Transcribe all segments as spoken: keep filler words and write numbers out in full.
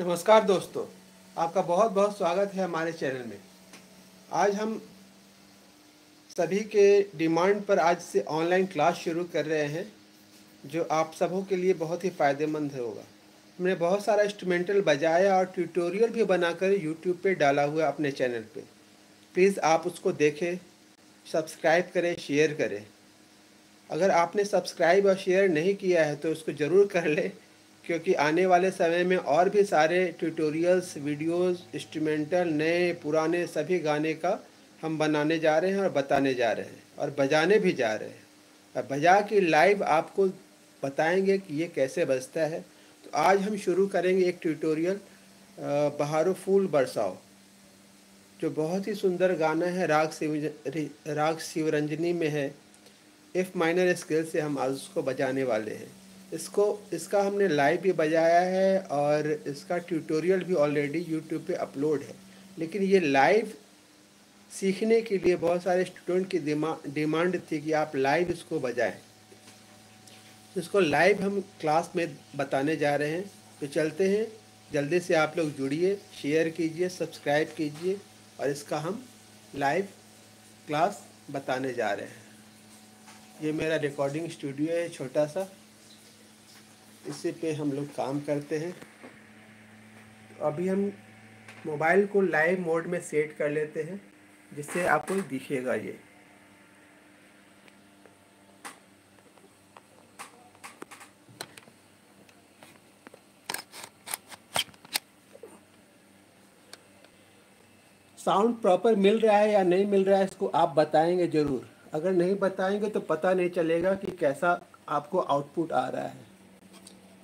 नमस्कार दोस्तों, आपका बहुत बहुत स्वागत है हमारे चैनल में। आज हम सभी के डिमांड पर आज से ऑनलाइन क्लास शुरू कर रहे हैं, जो आप सबों के लिए बहुत ही फ़ायदेमंद होगा। हमने बहुत सारा इंस्ट्रूमेंटल बजाया और ट्यूटोरियल भी बनाकर यूट्यूब पे डाला हुआ अपने चैनल पे। प्लीज़ आप उसको देखें, सब्सक्राइब करें, शेयर करें। अगर आपने सब्सक्राइब और शेयर नहीं किया है तो उसको ज़रूर कर लें, क्योंकि आने वाले समय में और भी सारे ट्यूटोरियल्स, वीडियोस, इंस्ट्रूमेंटल, नए पुराने सभी गाने का हम बनाने जा रहे हैं और बताने जा रहे हैं और बजाने भी जा रहे हैं। और बजा के लाइव आपको बताएंगे कि ये कैसे बजता है। तो आज हम शुरू करेंगे एक ट्यूटोरियल बहारों फूल बरसाओ, जो बहुत ही सुंदर गाना है। राग शिव राग शिवरंजनी में है। एफ माइनर स्केल से हम आज उसको बजाने वाले हैं। इसको इसका हमने लाइव भी बजाया है और इसका ट्यूटोरियल भी ऑलरेडी YouTube पे अपलोड है। लेकिन ये लाइव सीखने के लिए बहुत सारे स्टूडेंट की डिमांड थी कि आप लाइव इसको बजाएं। इसको लाइव हम क्लास में बताने जा रहे हैं। तो चलते हैं, जल्दी से आप लोग जुड़िए, शेयर कीजिए, सब्सक्राइब कीजिए और इसका हम लाइव क्लास बताने जा रहे हैं। ये मेरा रिकॉर्डिंग स्टूडियो है, छोटा सा, इसी पे हम लोग काम करते हैं। तो अभी हम मोबाइल को लाइव मोड में सेट कर लेते हैं, जिससे आपको दिखेगा ये। साउंड प्रॉपर मिल रहा है या नहीं मिल रहा है, इसको आप बताएंगे ज़रूर। अगर नहीं बताएंगे तो पता नहीं चलेगा कि कैसा आपको आउटपुट आ रहा है।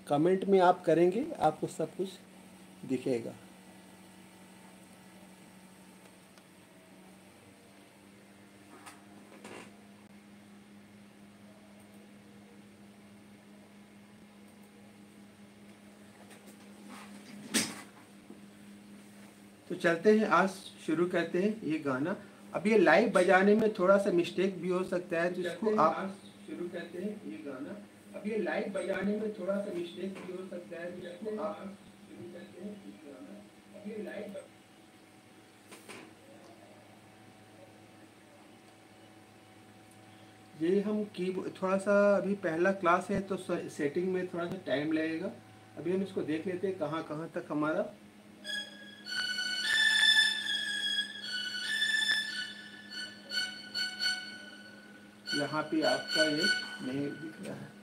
कमेंट में आप करेंगे, आपको सब कुछ दिखेगा। तो चलते हैं, आज शुरू करते हैं ये गाना। अब ये लाइव बजाने में थोड़ा सा मिस्टेक भी हो सकता है, जिसको आप शुरू करते हैं ये गाना। अब ये लाइव बजाने में थोड़ा सा मिस्टेक भी हो सकता है, जिसको आप शुरू करते हैं ये गाना। अब ये लाइव ये हम की थोड़ा सा अभी पहला क्लास है तो सेटिंग में थोड़ा सा टाइम लगेगा। अभी हम इसको देख लेते हैं कहाँ कहाँ तक हमारा यहाँ पे आपका ये नहीं दिख रहा है।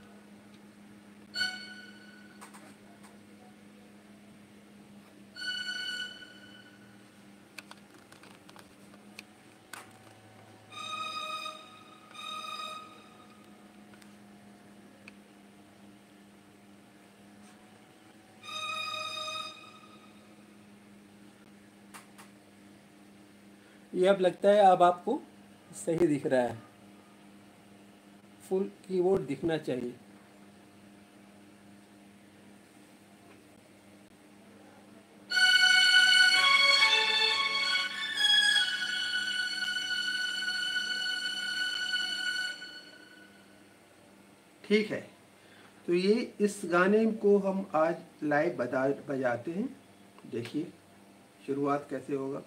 ये अब लगता है अब आपको सही दिख रहा है। फुल कीबोर्ड दिखना चाहिए। ठीक है, तो ये इस गाने को हम आज लाइव बजा बजाते हैं। देखिए शुरुआत कैसे होगा।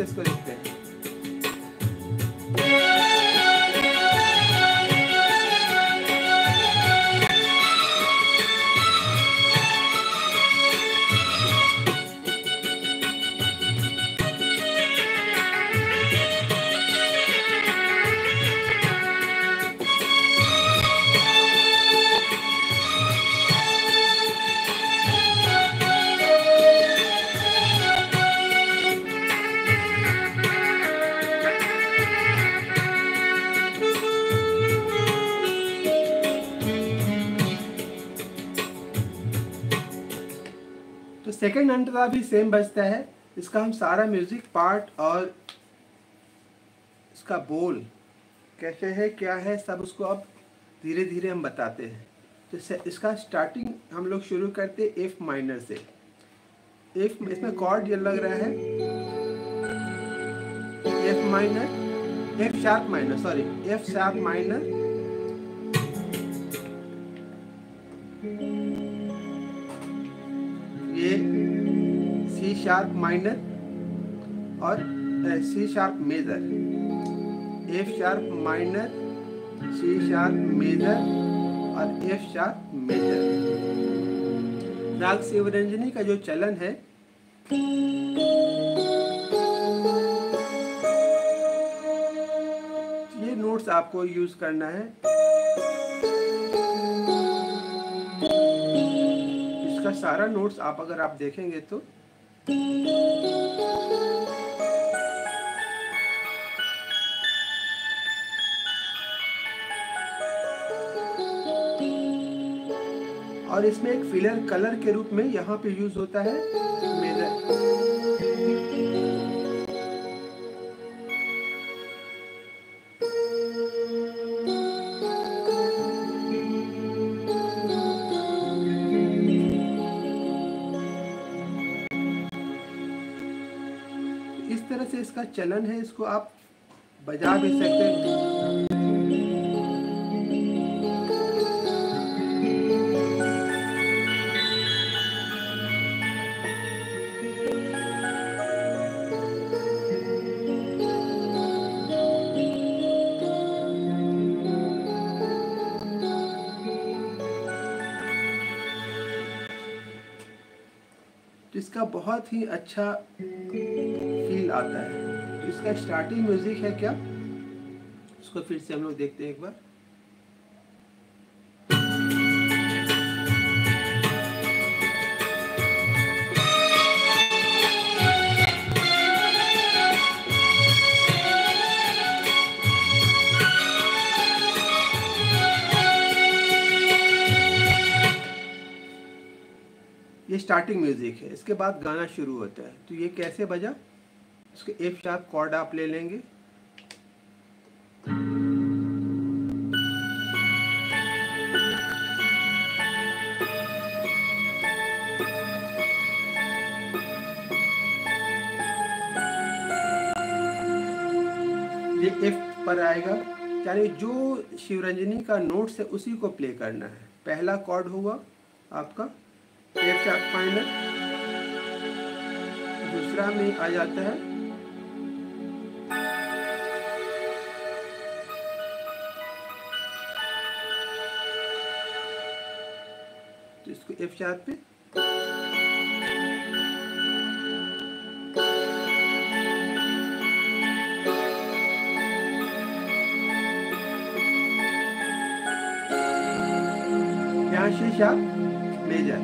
से इसको लिखते हैं। सेकेंड अंतरा भी सेम बजता है। इसका हम सारा म्यूज़िक पार्ट और इसका बोल कैसे है क्या है सब उसको अब धीरे धीरे हम बताते हैं। तो इसका स्टार्टिंग हम लोग शुरू करते हैं एफ माइनर से। एफ इसमें कॉर्ड ये लग रहा है F minor F sharp minor sorry F sharp minor ये सी शार्प माइनर और C sharp major F sharp minor C sharp major और एफ शार्प मेजर। राग शिवरंजनी का जो चलन है ये नोट्स आपको यूज करना है। इसका सारा नोट्स आप अगर आप देखेंगे तो और इसमें एक फिलर कलर के रूप में यहाँ पे यूज होता है मेजर। इस तरह से इसका चलन है, इसको आप बजा भी सकते हैं। इसका बहुत ही अच्छा फील आता है। इसका स्टार्टिंग म्यूजिक है क्या, इसको फिर से हम लोग देखते हैं एक बार। ये स्टार्टिंग म्यूजिक है, इसके बाद गाना शुरू होता है। तो ये कैसे बजा, इसके एफ शार्प कॉर्ड आप ले लेंगे। ये एफ पर आएगा, यानी जो शिवरंजनी का नोट है उसी को प्ले करना है। पहला कॉर्ड हुआ आपका एफ शार्प माइनर, दूसरा में आ जाता है तो इसको एफ शार्प पे, यहाँ सी शार्प मेजर।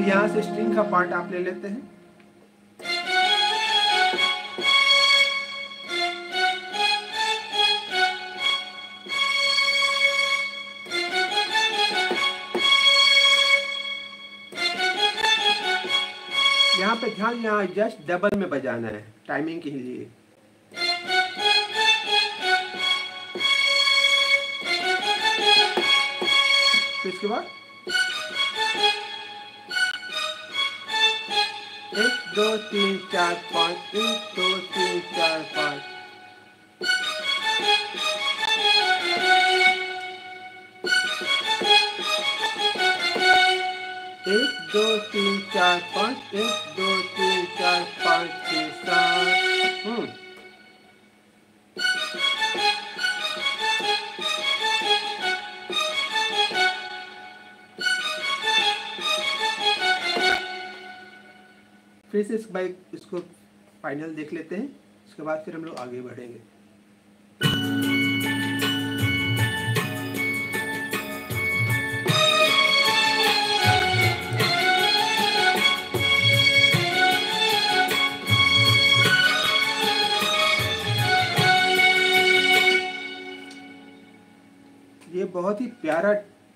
यहाँ से स्ट्रिंग का पार्ट आप ले लेते हैं। यहाँ पे ध्यान, यहाँ जस्ट डबल में बजाना है टाइमिंग के लिए। फिर इसके बाद एक दो तीन चार पाँच, एक दो तीन चार पाँच। एक दो तीन चार पाँच छः सात। हम्म फिर से इसको बाइक इसको फाइनल देख लेते हैं, उसके बाद फिर हम लोग आगे बढ़ेंगे। ये बहुत ही प्यारा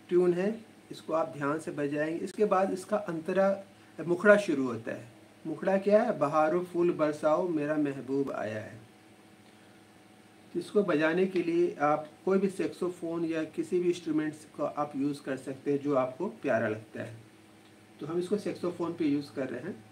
ट्यून है, इसको आप ध्यान से बजाएंगे। इसके बाद इसका अंतरा मुखड़ा शुरू होता है। मुखड़ा क्या है? बहारों फूल बरसाओ मेरा महबूब आया है। इसको बजाने के लिए आप कोई भी सैक्सोफोन या किसी भी इंस्ट्रूमेंट्स को आप यूज़ कर सकते हैं जो आपको प्यारा लगता है। तो हम इसको सैक्सोफोन पे यूज़ कर रहे हैं।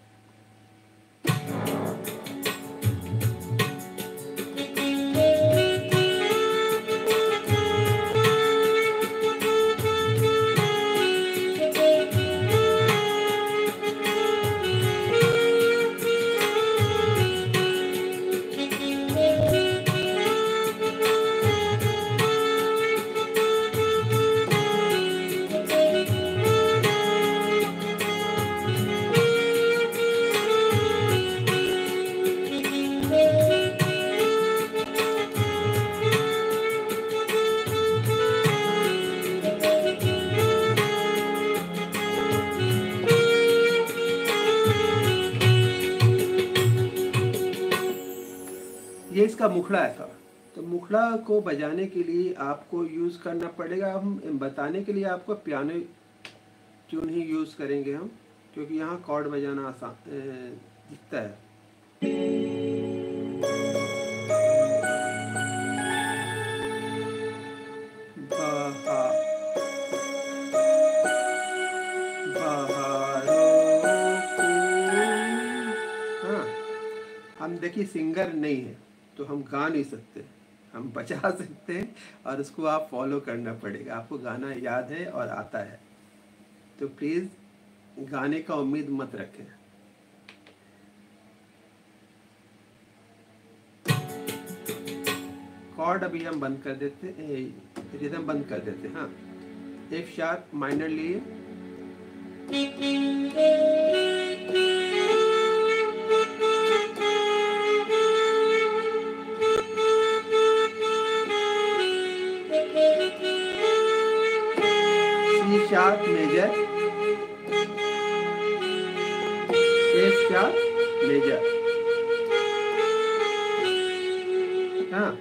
ये इसका मुखड़ा था। तो मुखड़ा को बजाने के लिए आपको यूज़ करना पड़ेगा, हम बताने के लिए आपको पियानो ट्यून ही यूज़ करेंगे हम, क्योंकि यहाँ कॉर्ड बजाना आसान दिखता है। बाहा बहारों, हाँ हम देखिए सिंगर नहीं है तो हम गा नहीं सकते, हम बचा सकते हैं और उसको आप फॉलो करना पड़ेगा। आपको गाना याद है और आता है तो प्लीज़ गाने का उम्मीद मत रखें। कॉर्ड अभी हम बंद कर देते हैं, रिदम बंद कर देते हैं। हाँ, एफ शार्प माइनर लिए, sharp major, F sharp major. हाँ,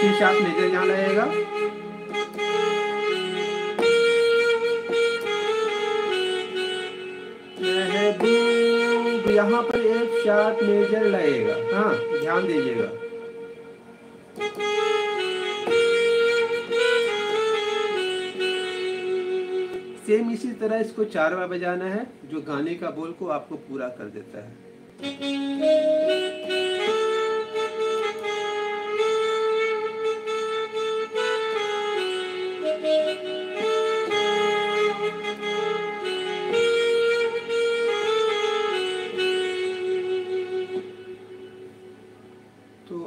सी शार्प मेजर यहाँ लगेगा। यहाँ पर एक शार्प मेजर लगेगा। हाँ, ध्यान दीजिएगा। सेम इसी तरह इसको चार बार बजाना है, जो गाने का बोल को आपको पूरा कर देता है।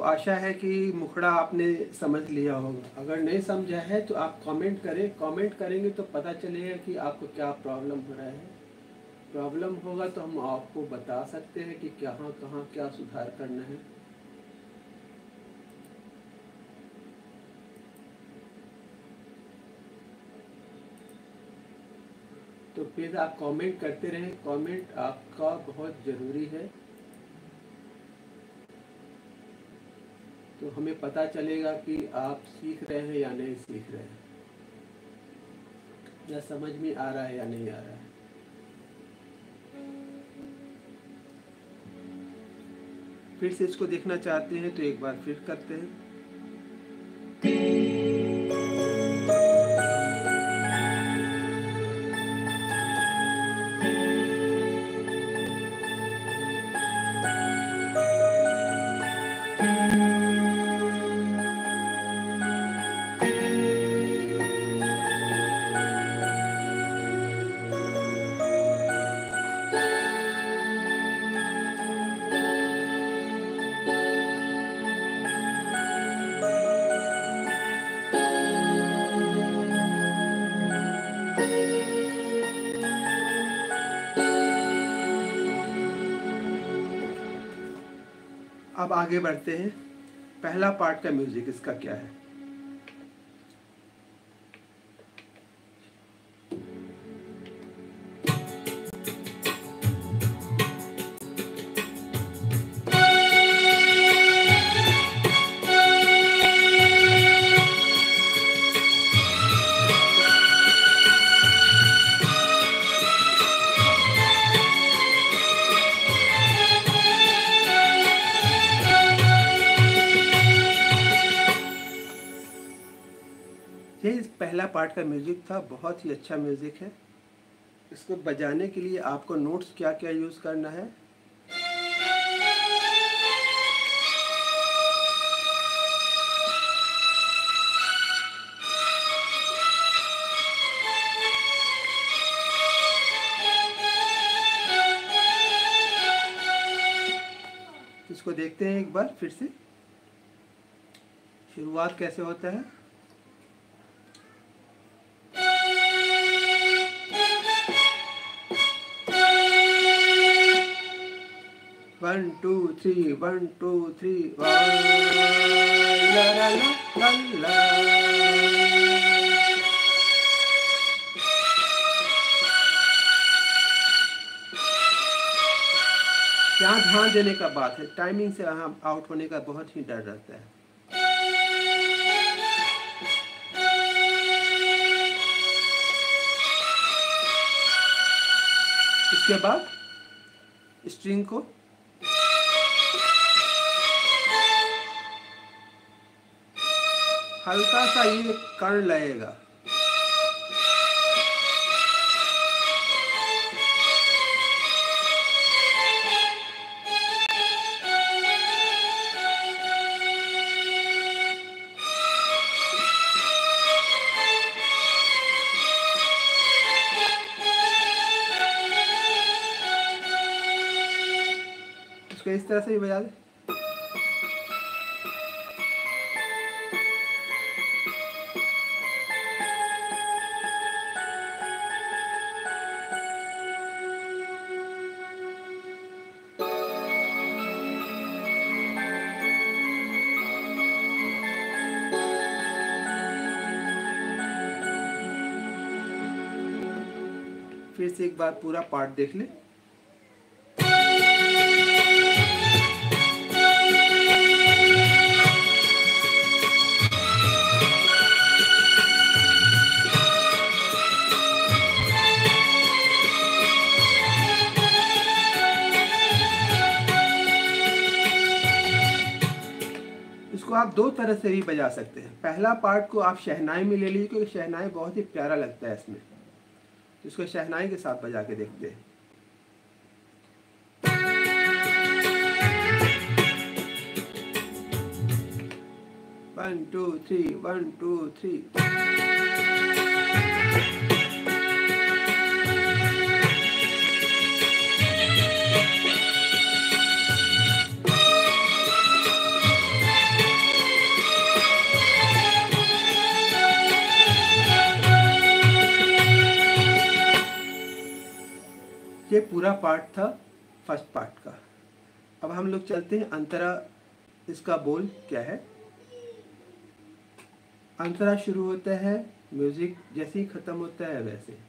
आशा है कि मुखड़ा आपने समझ लिया होगा। अगर नहीं समझा है तो आप कमेंट करें, कमेंट करेंगे तो पता चलेगा कि आपको क्या प्रॉब्लम हो रहा है। प्रॉब्लम होगा तो हम आपको बता सकते हैं कि कहाँ कहाँ क्या सुधार करना है। तो प्लीज़ आप कमेंट करते रहें, कमेंट आपका बहुत ज़रूरी है। तो हमें पता चलेगा कि आप सीख रहे हैं या नहीं सीख रहे हैं, या समझ में आ रहा है या नहीं आ रहा है। फिर से इसको देखना चाहते हैं तो एक बार फिर करते हैं। अब आगे बढ़ते हैं, पहला पार्ट का म्यूजिक इसका क्या है। पहला पार्ट का म्यूज़िक था, बहुत ही अच्छा म्यूज़िक है। इसको बजाने के लिए आपको नोट्स क्या क्या यूज़ करना है, इसको देखते हैं एक बार फिर से। शुरुआत कैसे होता है, one two three, one two three, ला ला ला ला। यहाँ ध्यान देने का बात है, टाइमिंग से यहाँ आउट होने का बहुत ही डर रहता है। इसके बाद स्ट्रिंग को हल्का सा ये कर्ण लगेगा, इसको इस तरह से ही बजा दे। फिर से एक बार पूरा पार्ट देख ले। इसको आप दो तरह से भी बजा सकते हैं। पहला पार्ट को आप शहनाई में ले लीजिए, क्योंकि शहनाई बहुत ही प्यारा लगता है इसमें। इसको शहनाई के साथ बजा के देखते हैं। One two three, one two three. ये पूरा पार्ट था फर्स्ट पार्ट का। अब हम लोग चलते हैं अंतरा। इसका बोल क्या है। अंतरा शुरू होता है, म्यूजिक जैसे ही खत्म होता है वैसे।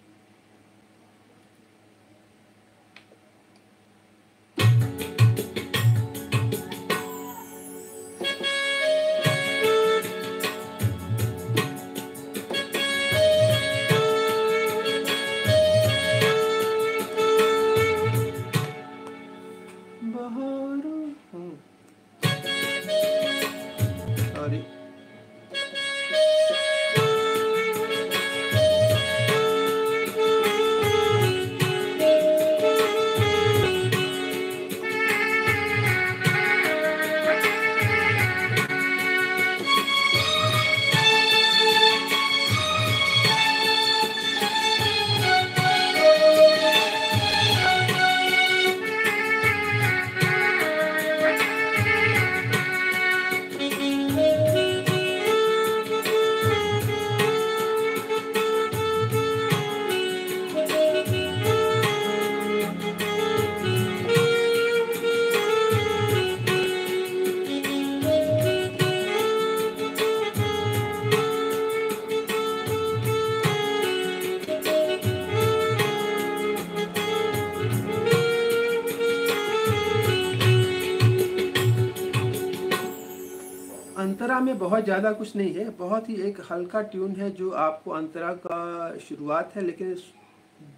बहुत ज़्यादा कुछ नहीं है, बहुत ही एक हल्का ट्यून है जो आपको अंतरा का शुरुआत है, लेकिन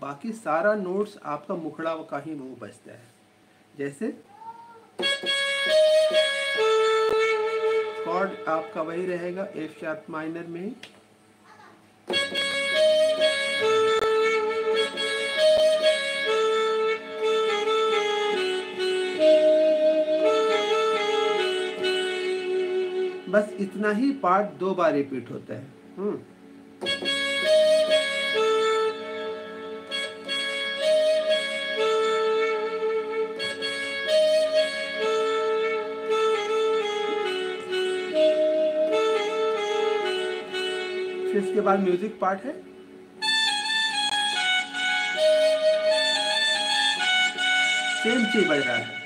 बाकी सारा नोट्स आपका मुखड़ा का ही मुँह बजता है। जैसे कॉर्ड आपका वही रहेगा एफ शार्प माइनर में, बस इतना ही पार्ट दो बार रिपीट होता है। हम्म, फिर इसके बाद म्यूजिक पार्ट है। सेम चीज बज रहा है,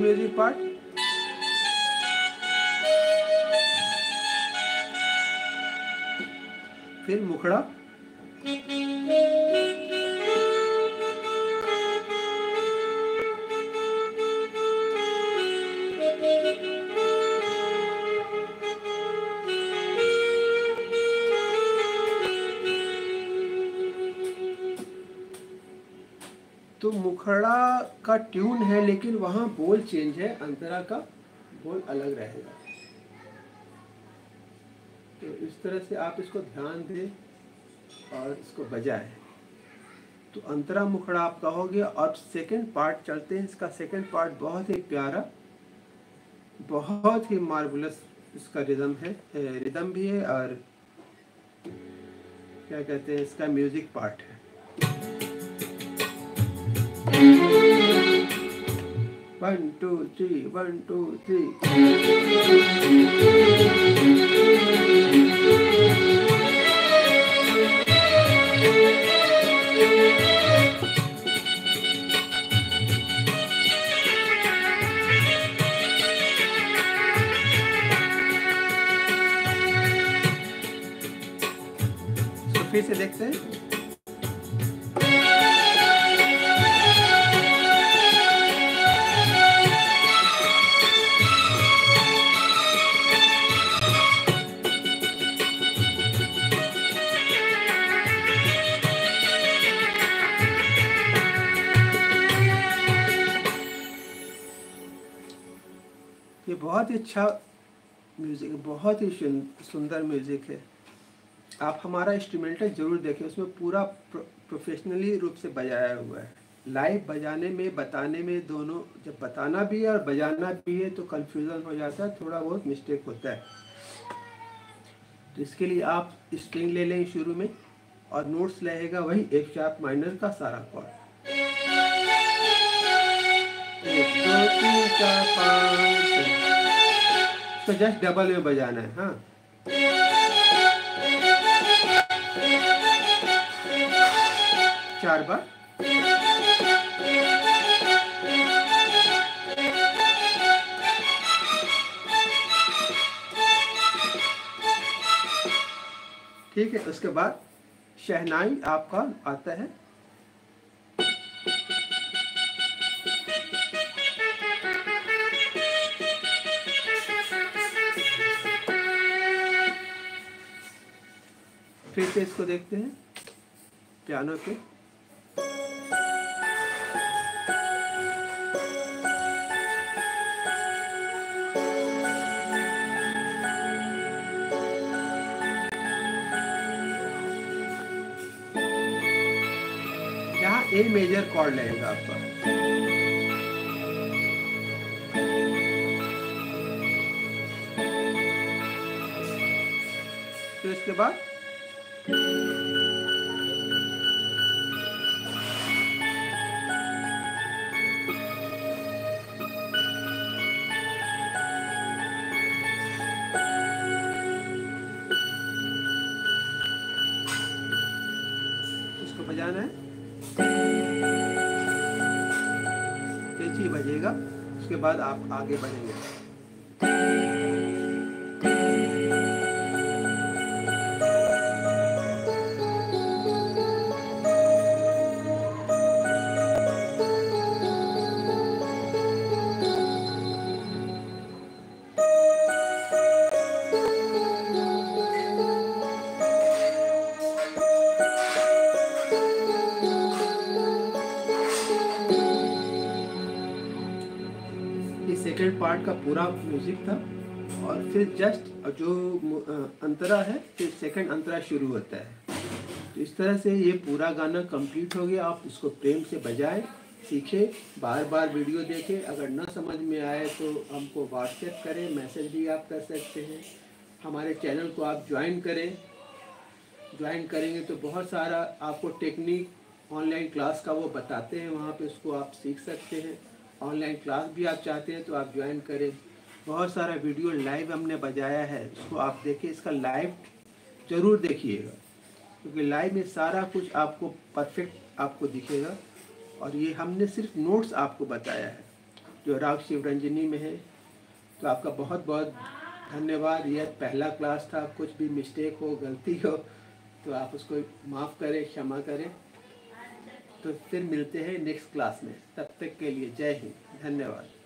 म्यूजिक पार्ट। फिर मुखड़ा, तो मुखड़ा का ट्यून है लेकिन वहाँ बोल चेंज है, अंतरा का बोल अलग रहेगा। तो इस तरह से आप इसको ध्यान दें और इसको बजाएं। तो अंतरा मुखड़ा आपका हो गया। अब सेकंड पार्ट चलते हैं। इसका सेकंड पार्ट बहुत ही प्यारा, बहुत ही मार्वलस इसका रिदम है, रिदम भी है और क्या कहते हैं इसका म्यूजिक पार्ट है। One two three, one two three. So फिर से देखते हैं। ये बहुत ही अच्छा म्यूज़िक, बहुत ही सुंदर म्यूज़िक है। आप हमारा इंस्ट्रूमेंटल ज़रूर देखें, उसमें पूरा प्र, प्रोफेशनली रूप से बजाया हुआ है। लाइव बजाने में, बताने में, दोनों, जब बताना भी है और बजाना भी है तो कन्फ्यूज़न हो जाता है, थोड़ा बहुत मिस्टेक होता है। तो इसके लिए आप स्ट्रिंग ले लें शुरू में और नोट्स रहेगा वही एफ शार्प माइनर का सारा कॉर्ड। तो जस्ट डबल में बजाना है। हाँ, चार बार। ठीक है, उसके बाद शहनाई आपका आता है। फिर से इसको देखते हैं पियानो पे। यहाँ ए मेजर कॉर्ड लगेगा आपका, तो इसके बाद बजाना है, कैची बजेगा, उसके बाद आप आगे बढ़ेंगे। पार्ट का पूरा म्यूजिक था और फिर जस्ट जो अंतरा है फिर सेकंड अंतरा शुरू होता है। तो इस तरह से ये पूरा गाना कंप्लीट हो गया। आप इसको प्रेम से बजाएं, सीखें, बार बार वीडियो देखें। अगर ना समझ में आए तो हमको व्हाट्सएप करें, मैसेज भी आप कर सकते हैं। हमारे चैनल को आप ज्वाइन करें। ज्वाइन करेंगे तो बहुत सारा आपको टेक्निक ऑनलाइन क्लास का वो बताते हैं, वहाँ पे उसको आप सीख सकते हैं। ऑनलाइन क्लास भी आप चाहते हैं तो आप ज्वाइन करें। बहुत सारा वीडियो लाइव हमने बजाया है, उसको आप देखिए, इसका लाइव ज़रूर देखिएगा, क्योंकि लाइव में सारा कुछ आपको परफेक्ट आपको दिखेगा। और ये हमने सिर्फ नोट्स आपको बताया है जो राग शिव रंजनी में है। तो आपका बहुत बहुत धन्यवाद। यह पहला क्लास था, कुछ भी मिस्टेक हो, गलती हो तो आप उसको माफ़ करें, क्षमा करें। तो फिर मिलते हैं नेक्स्ट क्लास में। तब तक के लिए जय हिंद, धन्यवाद।